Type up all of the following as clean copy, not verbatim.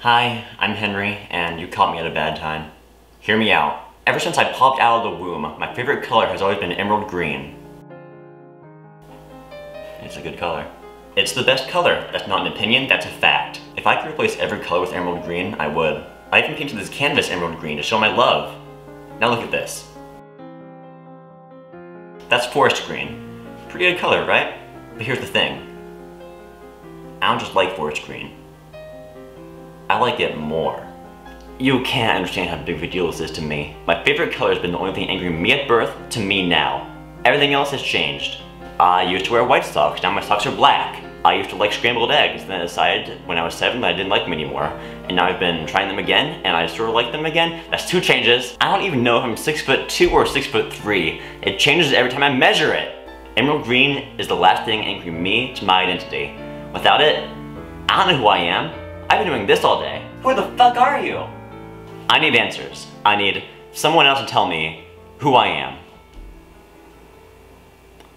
Hi, I'm Henry, and you caught me at a bad time. Hear me out. Ever since I popped out of the womb, my favorite color has always been emerald green. It's a good color. It's the best color. That's not an opinion, that's a fact. If I could replace every color with emerald green, I would. I even painted this canvas emerald green to show my love. Now look at this. That's forest green. Pretty good color, right? But here's the thing. I don't just like forest green. I like it more. You can't understand how big of a deal this is to me. My favorite color has been the only thing angering me at birth to me now. Everything else has changed. I used to wear white socks, now my socks are black. I used to like scrambled eggs, then I decided when I was 7 that I didn't like them anymore. And now I've been trying them again, and I sort of like them again. That's 2 changes. I don't even know if I'm 6'2" or 6'3". It changes every time I measure it. Emerald green is the last thing anchoring me to my identity. Without it, I don't know who I am. I've been doing this all day. Who the fuck are you? I need answers. I need someone else to tell me who I am.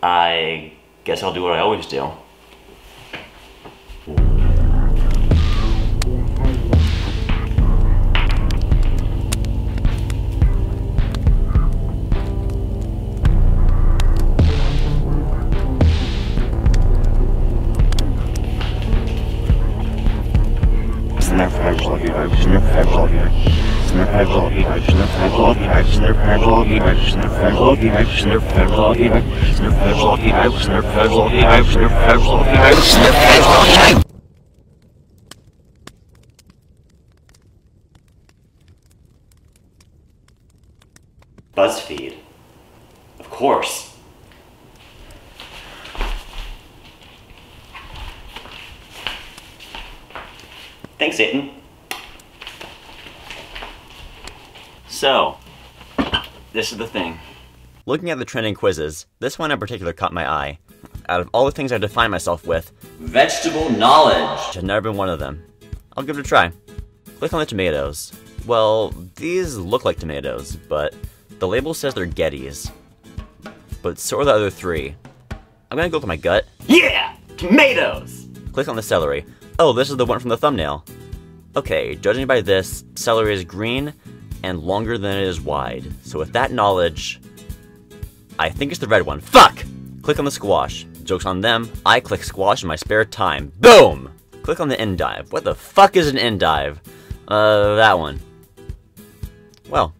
I guess I'll do what I always do. BuzzFeed. Of course. Thanks, Aiden. So, this is the thing. Looking at the trending quizzes, this one in particular caught my eye. Out of all the things I define myself with, vegetable knowledge has never been one of them. I'll give it a try. Click on the tomatoes. Well, these look like tomatoes, but the label says they're Gettys. But so are the other 3. I'm gonna go with my gut. Yeah! Tomatoes! Click on the celery. Oh, this is the one from the thumbnail. Okay, judging by this, celery is green and longer than it is wide. So with that knowledge, I think it's the red one. Fuck! Click on the squash. Joke's on them, I click squash in my spare time. Boom! Click on the endive. What the fuck is an endive? That one. Well,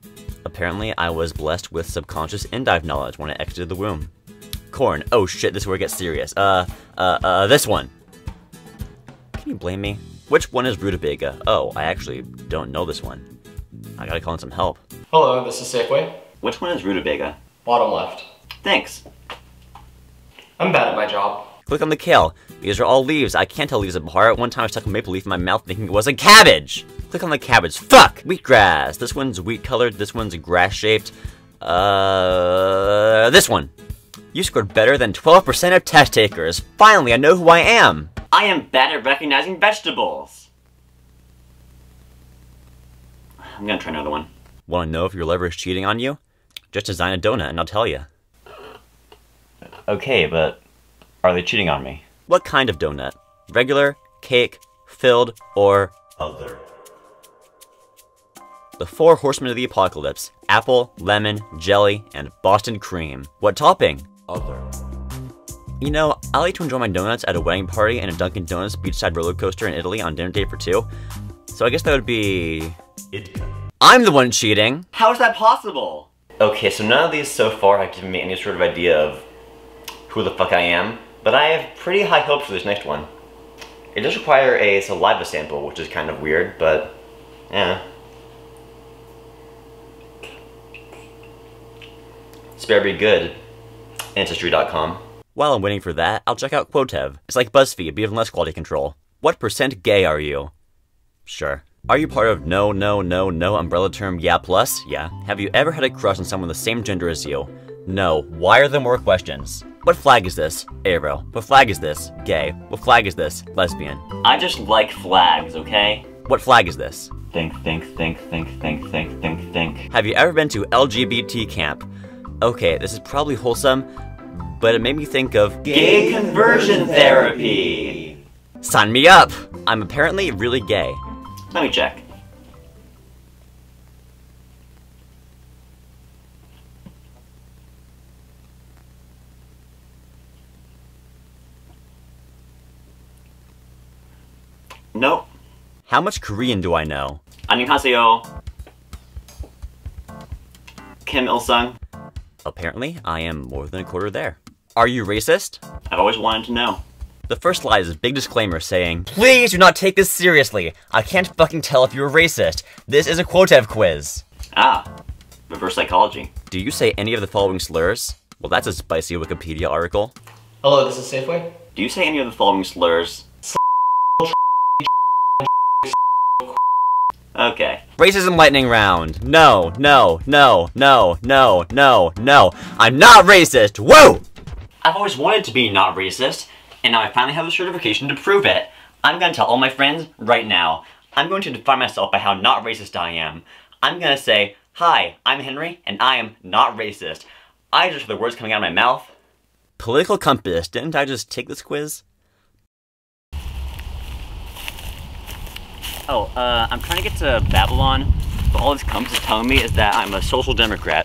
apparently I was blessed with subconscious endive knowledge when I exited the womb. Corn. Oh shit, this is where it gets serious. This one. Can you blame me? Which one is rutabaga? Oh, I actually don't know this one. I gotta call in some help. Hello, this is Safeway. Which one is rutabaga? Bottom left. Thanks. I'm bad at my job. Click on the kale. These are all leaves. I can't tell leaves apart. One time I stuck a maple leaf in my mouth thinking it was a cabbage. Click on the cabbage. Fuck! Wheatgrass. This one's wheat colored. This one's grass shaped. This one. You scored better than 12% of test takers. Finally, I know who I am. I am bad at recognizing vegetables. I'm gonna try another one. Want to know if your lover is cheating on you? Just design a donut and I'll tell you. Okay, but are they cheating on me? What kind of donut? Regular, cake, filled, or other? The 4 horsemen of the apocalypse. Apple, lemon, jelly, and Boston cream. What topping? Other. You know, I like to enjoy my donuts at a wedding party and a Dunkin' Donuts beachside roller coaster in Italy on dinner date for 2. So I guess that would be... I'm the one cheating! How is that possible? Okay, so none of these so far have given me any sort of idea of who the fuck I am, but I have pretty high hopes for this next one. It does require a saliva sample, which is kind of weird, but yeah. It's very good. Ancestry.com. While I'm waiting for that, I'll check out Quotev. It's like BuzzFeed, but even less quality control. What % gay are you? Sure. Are you part of no, no, no, no umbrella term yeah plus? Yeah. Have you ever had a crush on someone the same gender as you? No. Why are there more questions? What flag is this? Arrow. What flag is this? Gay. What flag is this? Lesbian. I just like flags, okay? What flag is this? Think. Have you ever been to LGBT camp? Okay, this is probably wholesome, but it made me think of gay conversion therapy. Sign me up! I'm apparently really gay. Let me check. Nope. How much Korean do I know? 안녕하세요. Kim Il-sung. Apparently, I am more than a quarter there. Are you racist? I've always wanted to know. The first slide is a big disclaimer saying, please do not take this seriously. I can't fucking tell if you're racist. This is a Quotev quiz. Ah, reverse psychology. Do you say any of the following slurs? Well, that's a spicy Wikipedia article. Hello, this is Safeway. Do you say any of the following slurs? Okay. Racism lightning round. No, no, no, no, no, no, no. I'm not racist. Woo! I've always wanted to be not racist, and now I finally have the certification to prove it. I'm gonna tell all my friends right now. I'm going to define myself by how not racist I am. I'm gonna say, hi, I'm Henry, and I am not racist. I just heard the words coming out of my mouth. Political compass. Didn't I just take this quiz? Oh, I'm trying to get to Babylon, but all this compass is telling me is that I'm a social democrat.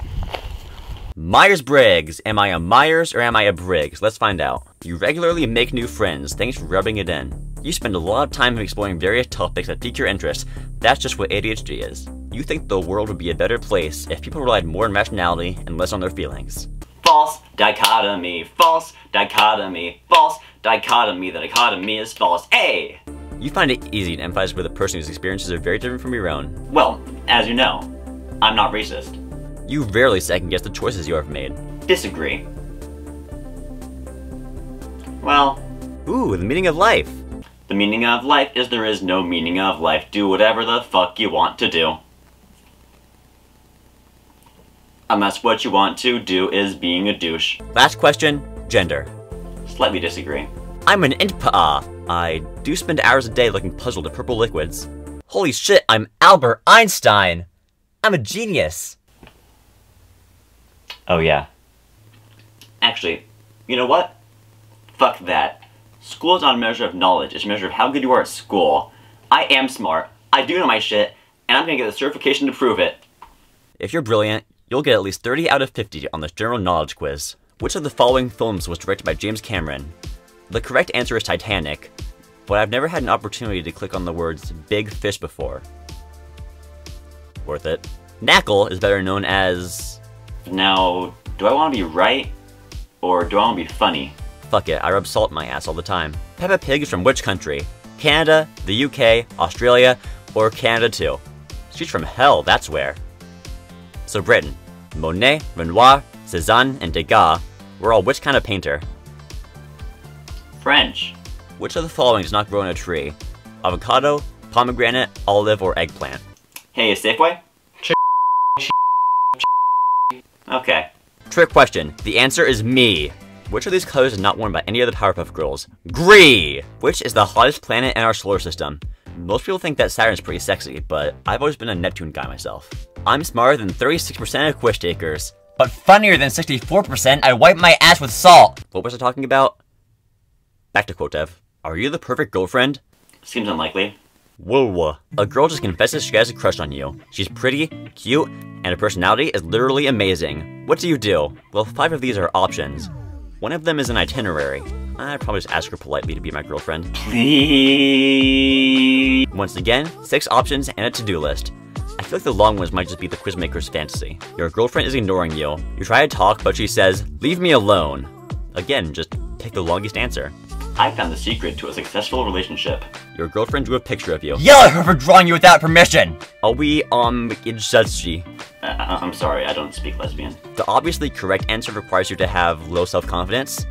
Myers-Briggs. Am I a Myers or am I a Briggs? Let's find out. You regularly make new friends. Thanks for rubbing it in. You spend a lot of time exploring various topics that pique your interest. That's just what ADHD is. You think the world would be a better place if people relied more on rationality and less on their feelings. False dichotomy. False dichotomy. False dichotomy. The dichotomy is false. Hey! You find it easy to empathize with a person whose experiences are very different from your own. Well, as you know, I'm not racist. You rarely second-guess the choices you have made. Disagree. Well... Ooh, the meaning of life! The meaning of life is there is no meaning of life. Do whatever the fuck you want to do. Unless what you want to do is being a douche. Last question, gender. Slightly disagree. I'm an INTPA. I do spend hours a day looking puzzled at purple liquids. Holy shit, I'm Albert Einstein! I'm a genius! Oh yeah. Actually, you know what? Fuck that. School is not a measure of knowledge, it's a measure of how good you are at school. I am smart, I do know my shit, and I'm gonna get the certification to prove it. If you're brilliant, you'll get at least 30 out of 50 on this general knowledge quiz. Which of the following films was directed by James Cameron? The correct answer is Titanic, but I've never had an opportunity to click on the words Big Fish before. Worth it. Knackle is better known as... Now, do I want to be right, or do I want to be funny? Fuck it, I rub salt in my ass all the time. Peppa Pig is from which country? Canada, the UK, Australia, or Canada too? She's from hell, that's where. So Britain. Monet, Renoir, Cezanne, and Degas were all which kind of painter? French. Which of the following does not grow in a tree? Avocado, pomegranate, olive, or eggplant? Hey, a Safeway? Okay. Trick question. The answer is me. Which of these colors is not worn by any of the Powerpuff Girls? Green! Which is the hottest planet in our solar system? Most people think that Saturn's pretty sexy, but I've always been a Neptune guy myself. I'm smarter than 36% of quiz takers, but funnier than 64%. I wipe my ass with salt! What was I talking about? Back to Quotev. Are you the perfect girlfriend? Seems unlikely. Whoa. A girl just confesses she has a crush on you. She's pretty, cute, and her personality is literally amazing. What do you do? Well, 5 of these are options. One of them is an itinerary. I'd probably just ask her politely to be my girlfriend. Please. Once again, 6 options and a to-do list. I feel like the long ones might just be the quizmaker's fantasy. Your girlfriend is ignoring you. You try to talk, but she says, leave me alone. Again, just pick the longest answer. I found the secret to a successful relationship. Your girlfriend drew a picture of you. Yell at her for drawing you without permission! Are we, Ancestry? I'm sorry, I don't speak lesbian. The obviously correct answer requires you to have low self-confidence.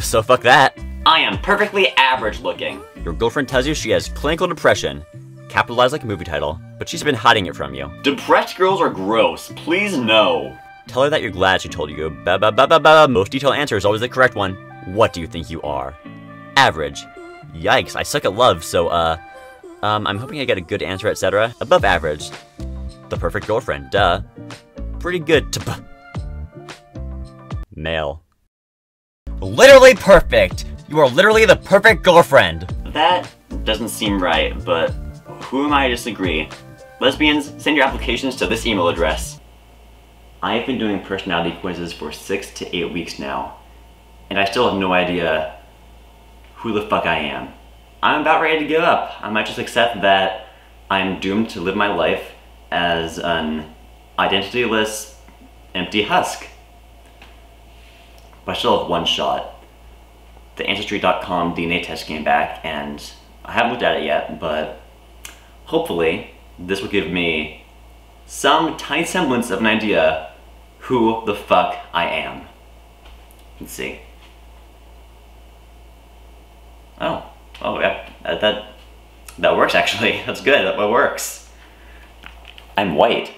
So fuck that. I am perfectly average looking. Your girlfriend tells you she has clinical depression. Capitalized like a movie title, but she's been hiding it from you. Depressed girls are gross, please no. Tell her that you're glad she told you. Most detailed answer is always the correct one. What do you think you are? Average. Yikes, I suck at love, so, I'm hoping I get a good answer, etc. Above average. The perfect girlfriend, duh. Pretty good to male. Literally perfect! You are literally the perfect girlfriend! That doesn't seem right, but Who am I to disagree? Lesbians, send your applications to this email address. I have been doing personality quizzes for 6 to 8 weeks now, and I still have no idea who the fuck I am. I'm about ready to give up. I might just accept that I'm doomed to live my life as an identityless, empty husk. But I still have one shot. The Ancestry.com DNA test came back, and I haven't looked at it yet, but hopefully this will give me some tiny semblance of an idea who the fuck I am. Let's see. Oh yeah, that works actually. That's good, that works. I'm white.